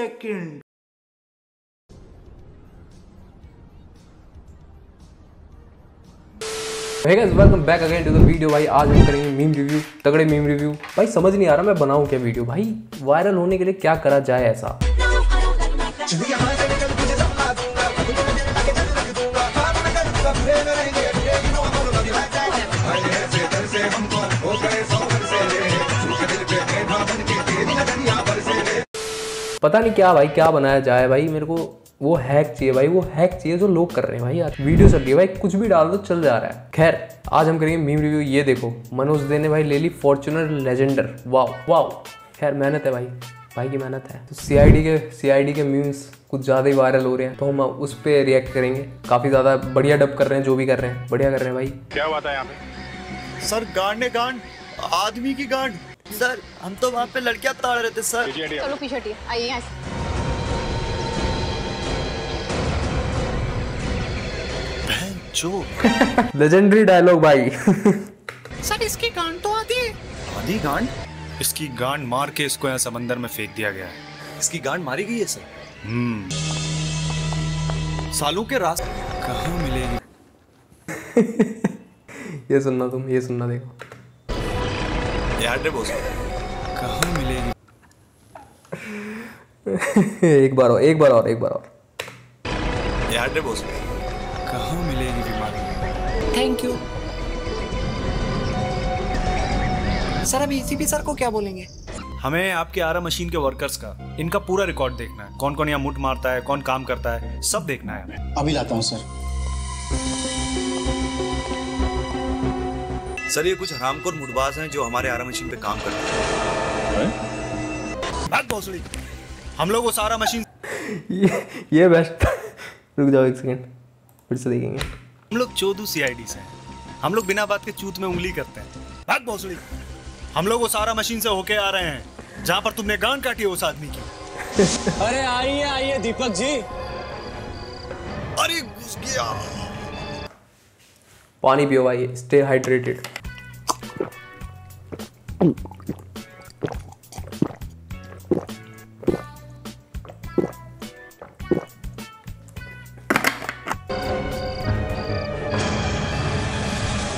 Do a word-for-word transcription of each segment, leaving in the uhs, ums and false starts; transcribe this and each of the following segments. second. Hey guys, welcome back again to the video। भाई आज हम करेंगे मीम रिव्यू, तगड़े मीम रिव्यू। भाई समझ नहीं आ रहा मैं बनाऊं क्या वीडियो। भाई वायरल होने के लिए क्या करा जाए ऐसा। पता नहीं क्या भाई क्या बनाया जाए। भाई मेरे को वो हैक चाहिए भाई, वो हैक चाहिए जो लोग कर रहे हैं भाई। यार वीडियो चल रही है भाई, कुछ भी डाल दो चल जा रहा है। खैर आज हम करेंगे मीम रिव्यू। ये देखो मनोज दे ने भाई ले ली फॉर्च्यूनर लेजेंडर। वाव वाव, खैर मेहनत है भाई, भाई की मेहनत है। तो सीआईडी के सीआईडी के मीम्स कुछ ज़्यादा ही वायरल हो रहे हैं, तो हम उस पर रिएक्ट करेंगे। काफ़ी ज़्यादा बढ़िया डब कर रहे हैं, जो भी कर रहे हैं बढ़िया कर रहे हैं भाई। क्या बात है यहाँ पे सर, गांड ने गांड, आदमी की गांड। सर हम तो वहाँ पे लड़कियाँ ताड़ रहे थे सर। चलो पीछे हटिए, आइए यहाँ से। लेजेंडरी डायलॉग भाई। सर इसकी गांड तो आधी है। आधी गांड? इसकी गांड मार के इसको यहाँ समंदर में फेंक दिया गया है। इसकी गांड मारी गई है सर। हम्म। सालों के रास्ते कहाँ मिलेगी। ये सुनना तुम, ये सुनना देखो। यार रे बॉस कहाँ मिलेगी। एक बार और, एक बार और, एक बार और। यार रे बॉस कहाँ मिलेगी बीमारी। Thank you sir. अब एसीपी सर को क्या बोलेंगे? हमें आपके आरा मशीन के वर्कर्स का इनका पूरा रिकॉर्ड देखना है। कौन कौन यहाँ मुठ मारता है, कौन काम करता है, सब देखना है हमें। अभी लाता हूँ सर। सर ये कुछ हरामखोर मुठबाज हैं जो हमारे आरा मशीन पे काम करते हैं। हम लोग वो सारा मशीन ये, ये बेस्ट। रुक जाओ एक सेकेंड, फिर से देखेंगे। हम लोग चौदह सीआईडी से हैं। हम लोग बिना बात के चूत में उंगली करते हैं। बात भोसड़ी। हम लोग वो सारा मशीन से होके आ रहे हैं जहाँ पर तुमने गांड काटी है उस आदमी की। अरे आइए आइए दीपक जी। अरे घुस गया। पानी पियो भाई, स्टे हाइड्रेटेड।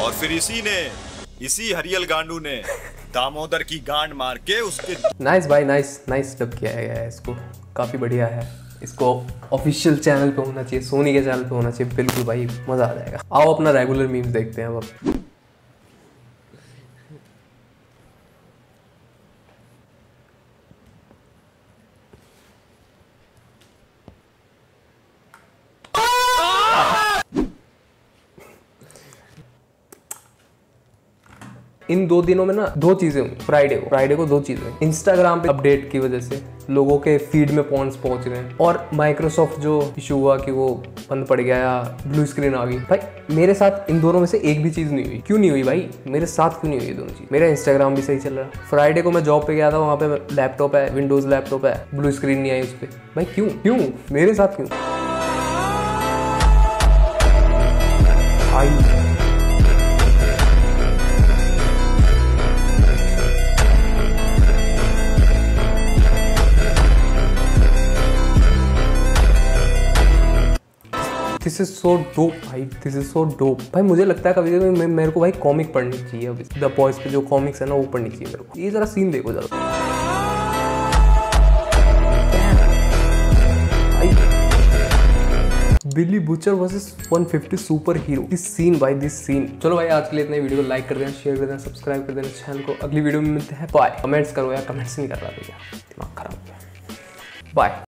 और फिर इसी ने, इसी हरियल गांडू ने दामोदर की गांड मार के उसके। नाइस भाई, नाइस नाइस डब किया गया है इसको, काफी बढ़िया है। इसको ऑफिशियल चैनल पे होना चाहिए, सोनी के चैनल पे होना चाहिए। बिल्कुल भाई मजा आ जाएगा। आओ अपना रेगुलर मीम्स देखते हैं अब। इन दो दिनों में ना दो चीजें हुई। फ्राइडे को फ्राइडे को दो चीजें, इंस्टाग्राम पे अपडेट की वजह से लोगों के फीड में पॉन्ट्स पहुंच रहे हैं, और माइक्रोसॉफ्ट जो इशू हुआ कि वो बंद पड़ गया या ब्लू स्क्रीन आ गई। भाई मेरे साथ इन दोनों में से एक भी चीज़ नहीं हुई। क्यों नहीं हुई भाई मेरे साथ, क्यों नहीं हुई ये दोनों चीज़? मेरा इंस्टाग्राम भी सही चल रहा है। फ्राइडे को मैं जॉब पे गया था, वहाँ पे लैपटॉप है, विंडोज लैपटॉप है, ब्लू स्क्रीन नहीं आई उस पर। भाई क्यों क्यों मेरे साथ क्यों? आई This is so dope भाई, this is so dope भाई। मुझे लगता है कभी कभी मेरे को भाई कॉमिक पढ़नी चाहिए। अभी द बॉयज पे जो कॉमिक्स है ना वो पढ़नी चाहिए मेरे को। ये जरा सीन देखो जरा। Billy Butcher versus one fifty superhero, this scene भाई, दिस सीन। चलो भाई आज के लिए इतने। वीडियो को लाइक कर देना, शेयर कर देना, सब्सक्राइब कर देना चैनल को। अगली वीडियो में मिलते हैं, बाय। कमेंट्स करो यार, कमेंट्स नहीं कर रहा भैया, दिमाग खराब हो गया। बाय।